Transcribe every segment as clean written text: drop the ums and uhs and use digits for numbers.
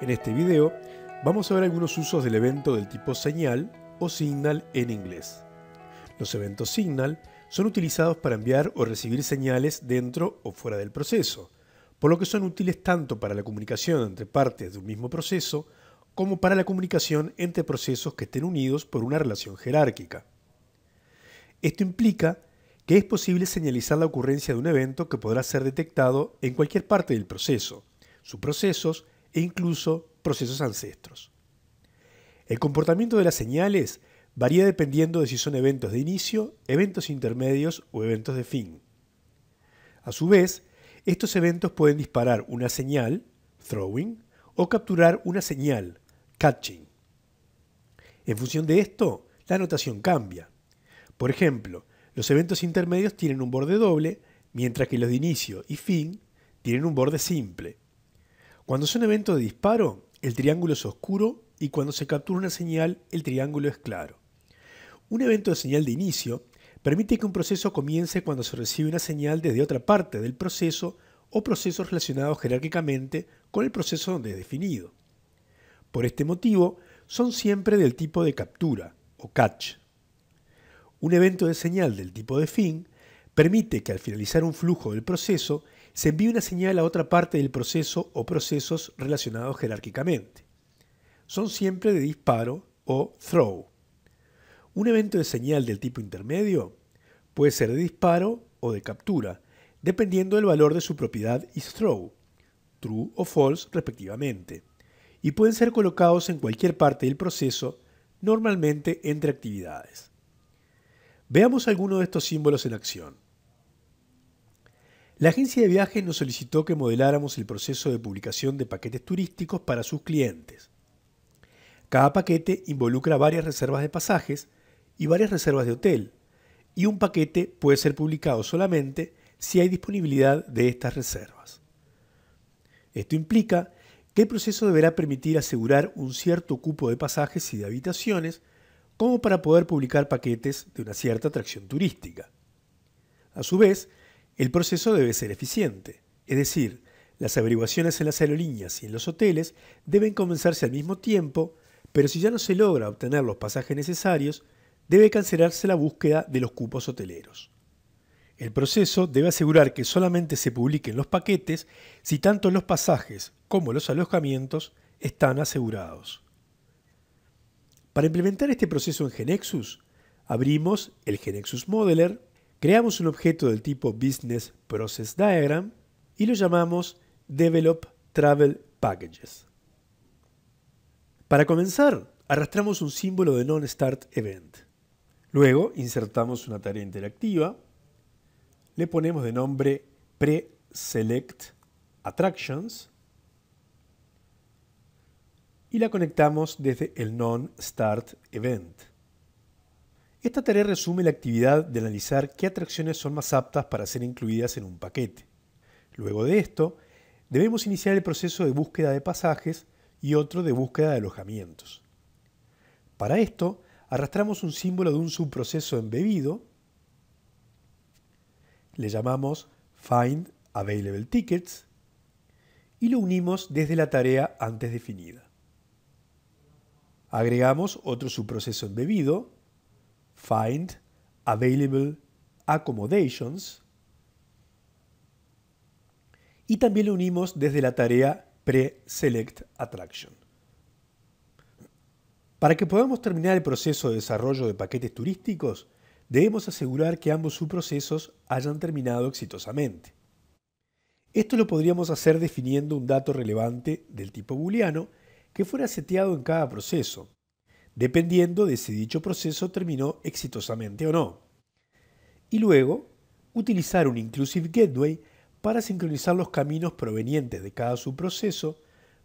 En este video vamos a ver algunos usos del evento del tipo señal o signal en inglés. Los eventos signal son utilizados para enviar o recibir señales dentro o fuera del proceso, por lo que son útiles tanto para la comunicación entre partes de un mismo proceso como para la comunicación entre procesos que estén unidos por una relación jerárquica. Esto implica que es posible señalizar la ocurrencia de un evento que podrá ser detectado en cualquier parte del proceso, subprocesos e incluso procesos ancestros. El comportamiento de las señales varía dependiendo de si son eventos de inicio, eventos intermedios o eventos de fin. A su vez, estos eventos pueden disparar una señal, throwing, o capturar una señal, catching. En función de esto, la notación cambia. Por ejemplo, los eventos intermedios tienen un borde doble, mientras que los de inicio y fin tienen un borde simple. Cuando son eventos de disparo, el triángulo es oscuro y cuando se captura una señal, el triángulo es claro. Un evento de señal de inicio permite que un proceso comience cuando se recibe una señal desde otra parte del proceso o procesos relacionados jerárquicamente con el proceso donde es definido. Por este motivo, son siempre del tipo de captura o catch. Un evento de señal del tipo de fin permite que al finalizar un flujo del proceso se envíe una señal a otra parte del proceso o procesos relacionados jerárquicamente. Son siempre de disparo o throw. Un evento de señal del tipo intermedio puede ser de disparo o de captura, dependiendo del valor de su propiedad is throw, true o false respectivamente, y pueden ser colocados en cualquier parte del proceso, normalmente entre actividades. Veamos algunos de estos símbolos en acción. La agencia de viajes nos solicitó que modeláramos el proceso de publicación de paquetes turísticos para sus clientes. Cada paquete involucra varias reservas de pasajes y varias reservas de hotel, y un paquete puede ser publicado solamente si hay disponibilidad de estas reservas. Esto implica que el proceso deberá permitir asegurar un cierto cupo de pasajes y de habitaciones como para poder publicar paquetes de una cierta atracción turística. A su vez, el proceso debe ser eficiente, es decir, las averiguaciones en las aerolíneas y en los hoteles deben comenzarse al mismo tiempo, pero si ya no se logra obtener los pasajes necesarios, debe cancelarse la búsqueda de los cupos hoteleros. El proceso debe asegurar que solamente se publiquen los paquetes si tanto los pasajes como los alojamientos están asegurados. Para implementar este proceso en GeneXus, abrimos el GeneXus Modeler, creamos un objeto del tipo Business Process Diagram y lo llamamos Develop Travel Packages. Para comenzar, arrastramos un símbolo de Non-Start Event. Luego insertamos una tarea interactiva. Le ponemos de nombre Pre-Select Attractions y la conectamos desde el Non-Start Event. Esta tarea resume la actividad de analizar qué atracciones son más aptas para ser incluidas en un paquete. Luego de esto, debemos iniciar el proceso de búsqueda de pasajes y otro de búsqueda de alojamientos. Para esto, arrastramos un símbolo de un subproceso embebido. Le llamamos Find Available Tickets y lo unimos desde la tarea antes definida. Agregamos otro subproceso embebido, Find Available Accommodations, y también lo unimos desde la tarea Pre-Select Attraction. Para que podamos terminar el proceso de desarrollo de paquetes turísticos, debemos asegurar que ambos subprocesos hayan terminado exitosamente. Esto lo podríamos hacer definiendo un dato relevante del tipo booleano que fuera seteado en cada proceso, dependiendo de si dicho proceso terminó exitosamente o no. Y luego, utilizar un Inclusive Gateway para sincronizar los caminos provenientes de cada subproceso,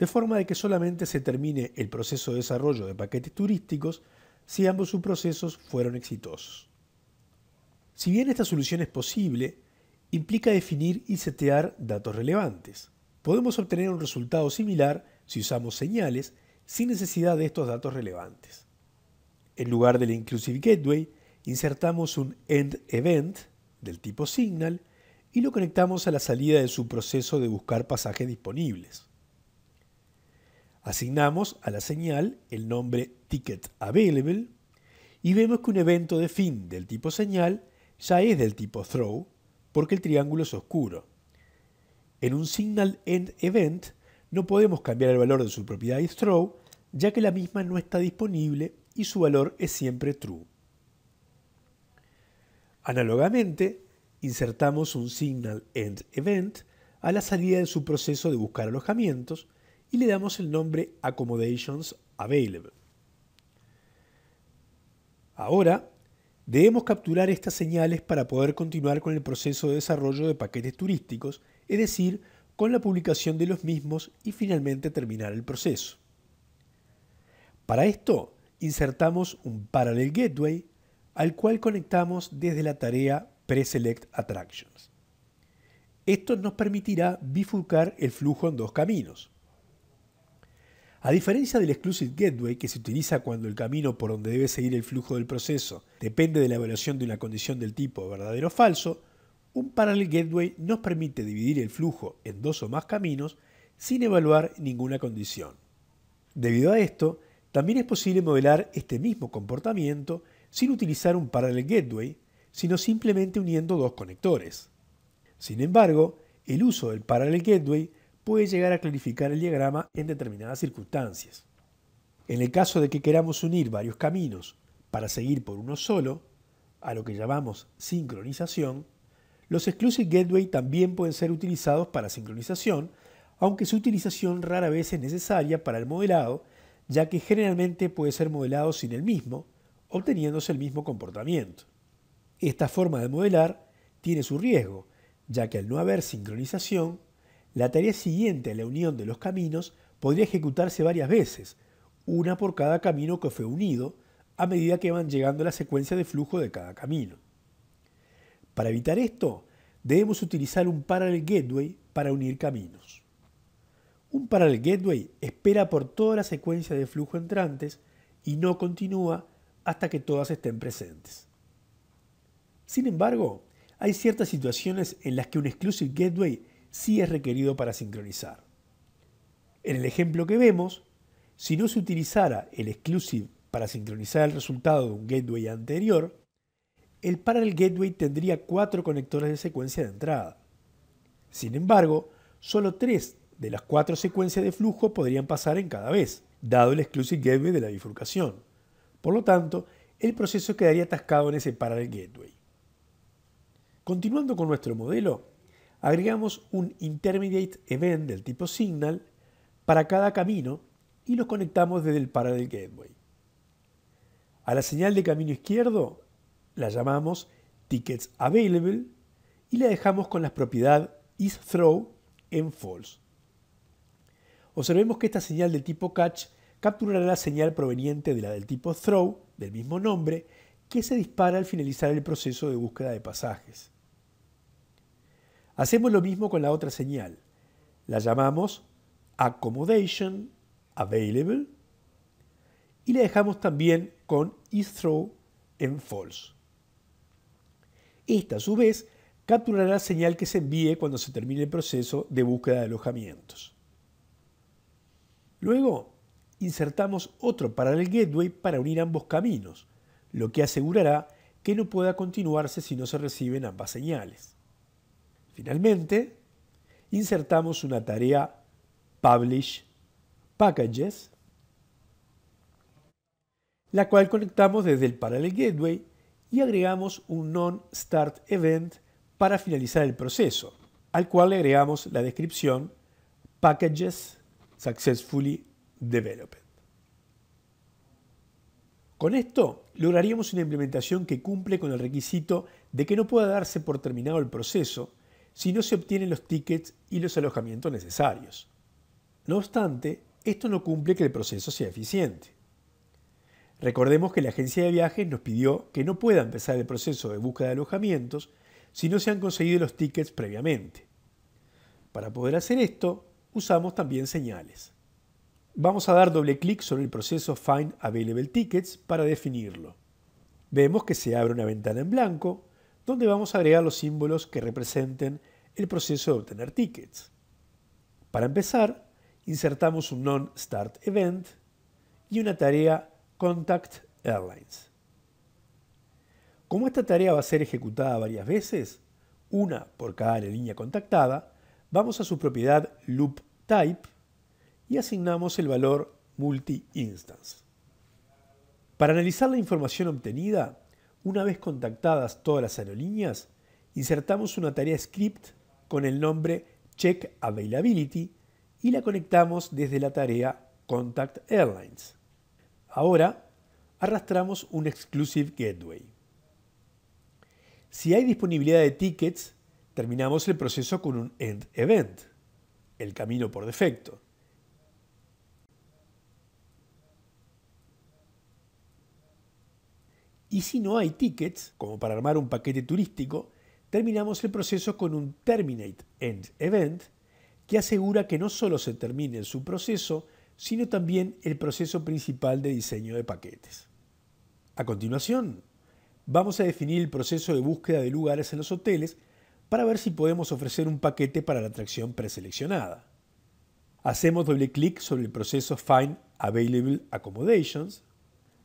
de forma de que solamente se termine el proceso de desarrollo de paquetes turísticos si ambos subprocesos fueron exitosos. Si bien esta solución es posible, implica definir y setear datos relevantes. Podemos obtener un resultado similar si usamos señales sin necesidad de estos datos relevantes. En lugar del Inclusive Gateway, insertamos un End Event del tipo Signal y lo conectamos a la salida de su proceso de buscar pasajes disponibles. Asignamos a la señal el nombre TicketsAvailable y vemos que un evento de fin del tipo señal ya es del tipo throw porque el triángulo es oscuro. En un Signal End Event no podemos cambiar el valor de su propiedad isThrow ya que la misma no está disponible y su valor es siempre true. Análogamente, insertamos un Signal End Event a la salida de su proceso de buscar alojamientos y le damos el nombre Accommodations Available. Ahora, debemos capturar estas señales para poder continuar con el proceso de desarrollo de paquetes turísticos, es decir, con la publicación de los mismos y finalmente terminar el proceso. Para esto, insertamos un Parallel Gateway al cual conectamos desde la tarea Pre-Select Attractions. Esto nos permitirá bifurcar el flujo en dos caminos. A diferencia del Exclusive Gateway, que se utiliza cuando el camino por donde debe seguir el flujo del proceso depende de la evaluación de una condición del tipo verdadero o falso, un Parallel Gateway nos permite dividir el flujo en dos o más caminos sin evaluar ninguna condición. Debido a esto, también es posible modelar este mismo comportamiento sin utilizar un Parallel Gateway, sino simplemente uniendo dos conectores. Sin embargo, el uso del Parallel Gateway puede llegar a clarificar el diagrama en determinadas circunstancias. En el caso de que queramos unir varios caminos para seguir por uno solo, a lo que llamamos sincronización, los Exclusive Gateway también pueden ser utilizados para sincronización, aunque su utilización rara vez es necesaria para el modelado, ya que generalmente puede ser modelado sin el mismo, obteniéndose el mismo comportamiento. Esta forma de modelar tiene su riesgo, ya que al no haber sincronización, la tarea siguiente a la unión de los caminos podría ejecutarse varias veces, una por cada camino que fue unido, a medida que van llegando a la secuencia de flujo de cada camino. Para evitar esto, debemos utilizar un Parallel Gateway para unir caminos. Un Parallel Gateway espera por toda la secuencia de flujo entrantes y no continúa hasta que todas estén presentes. Sin embargo, hay ciertas situaciones en las que un Exclusive Gateway sí es requerido para sincronizar. En el ejemplo que vemos, si no se utilizara el Exclusive para sincronizar el resultado de un gateway anterior, el Parallel Gateway tendría 4 conectores de secuencia de entrada. Sin embargo, solo 3 de las 4 secuencias de flujo podrían pasar en cada vez, dado el Exclusive Gateway de la bifurcación. Por lo tanto, el proceso quedaría atascado en ese Parallel Gateway. Continuando con nuestro modelo, agregamos un Intermediate Event del tipo Signal para cada camino y los conectamos desde el Parallel Gateway. A la señal de camino izquierdo la llamamos TicketsAvailable y la dejamos con la propiedad isThrow en false. Observemos que esta señal del tipo catch capturará la señal proveniente de la del tipo throw del mismo nombre que se dispara al finalizar el proceso de búsqueda de pasajes. Hacemos lo mismo con la otra señal. La llamamos AccommodationAvailable y la dejamos también con isThrow en false. Esta, a su vez, capturará la señal que se envíe cuando se termine el proceso de búsqueda de alojamientos. Luego, insertamos otro Parallel Gateway para unir ambos caminos, lo que asegurará que no pueda continuarse si no se reciben ambas señales. Finalmente, insertamos una tarea Publish Packages, la cual conectamos desde el Parallel Gateway y agregamos un Non-Start Event para finalizar el proceso, al cual le agregamos la descripción Packages Successfully Developed. Con esto lograríamos una implementación que cumple con el requisito de que no pueda darse por terminado el proceso si no se obtienen los tickets y los alojamientos necesarios. No obstante, esto no cumple que el proceso sea eficiente. Recordemos que la agencia de viajes nos pidió que no pueda empezar el proceso de búsqueda de alojamientos si no se han conseguido los tickets previamente. Para poder hacer esto, usamos también señales. Vamos a dar doble clic sobre el proceso Find Available Tickets para definirlo. Vemos que se abre una ventana en blanco donde vamos a agregar los símbolos que representen el proceso de obtener tickets. Para empezar, Insertamos un Non-Start Event y una tarea Contact Airlines. Como esta tarea va a ser ejecutada varias veces, una por cada aerolínea contactada, vamos a su propiedad Loop Type y asignamos el valor Multi-Instance. Para analizar la información obtenida, una vez contactadas todas las aerolíneas, insertamos una tarea script con el nombre Check Availability y la conectamos desde la tarea Contact Airlines. Ahora, arrastramos un Exclusive Gateway. Si hay disponibilidad de tickets, terminamos el proceso con un End Event, el camino por defecto. Y si no hay tickets, como para armar un paquete turístico, terminamos el proceso con un Terminate End Event que asegura que no solo se termine su proceso, sino también el proceso principal de diseño de paquetes. A continuación, vamos a definir el proceso de búsqueda de lugares en los hoteles para ver si podemos ofrecer un paquete para la atracción preseleccionada. Hacemos doble clic sobre el proceso Find Available Accommodations,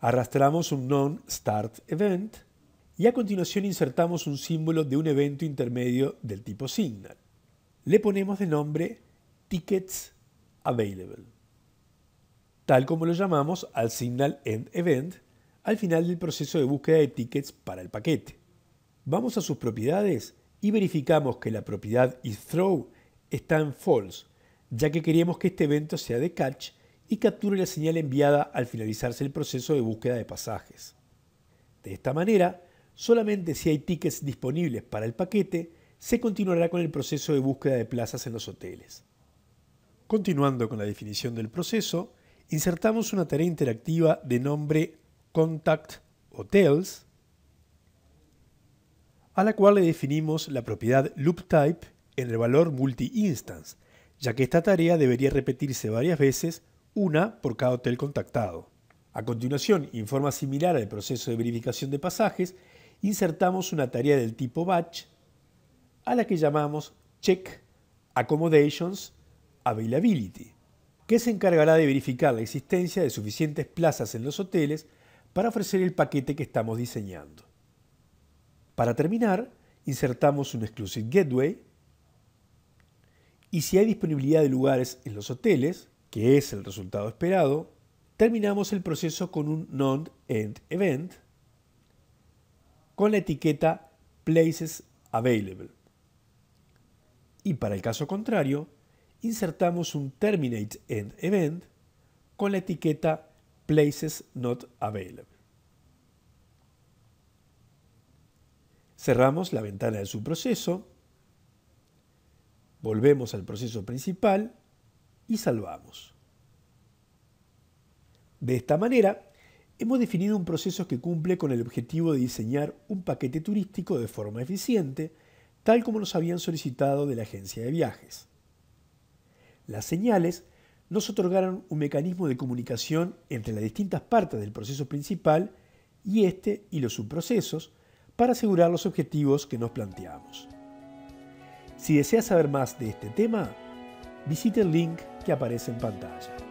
arrastramos un Non-Start Event y a continuación insertamos un símbolo de un evento intermedio del tipo Signal. Le ponemos de nombre TicketsAvailable, tal como lo llamamos al Signal End Event, al final del proceso de búsqueda de tickets para el paquete. Vamos a sus propiedades y verificamos que la propiedad isThrow está en false, ya que queríamos que este evento sea de catch y capture la señal enviada al finalizarse el proceso de búsqueda de pasajes. De esta manera, solamente si hay tickets disponibles para el paquete, se continuará con el proceso de búsqueda de plazas en los hoteles. Continuando con la definición del proceso, insertamos una tarea interactiva de nombre Contact Hotels, a la cual le definimos la propiedad LoopType en el valor Multi-Instance, ya que esta tarea debería repetirse varias veces, una por cada hotel contactado. A continuación, en forma similar al proceso de verificación de pasajes, insertamos una tarea del tipo Batch, a la que llamamos Check Accommodations Availability, que se encargará de verificar la existencia de suficientes plazas en los hoteles para ofrecer el paquete que estamos diseñando. Para terminar, insertamos un Exclusive Gateway y si hay disponibilidad de lugares en los hoteles, que es el resultado esperado, terminamos el proceso con un Non-End Event con la etiqueta Places Available. Y para el caso contrario, insertamos un Terminate End Event con la etiqueta Places Not Available. Cerramos la ventana de su proceso, volvemos al proceso principal y salvamos. De esta manera, hemos definido un proceso que cumple con el objetivo de diseñar un paquete turístico de forma eficiente, tal como nos habían solicitado de la agencia de viajes. Las señales nos otorgaron un mecanismo de comunicación entre las distintas partes del proceso principal y este y los subprocesos para asegurar los objetivos que nos planteamos. Si deseas saber más de este tema, visite el link que aparece en pantalla.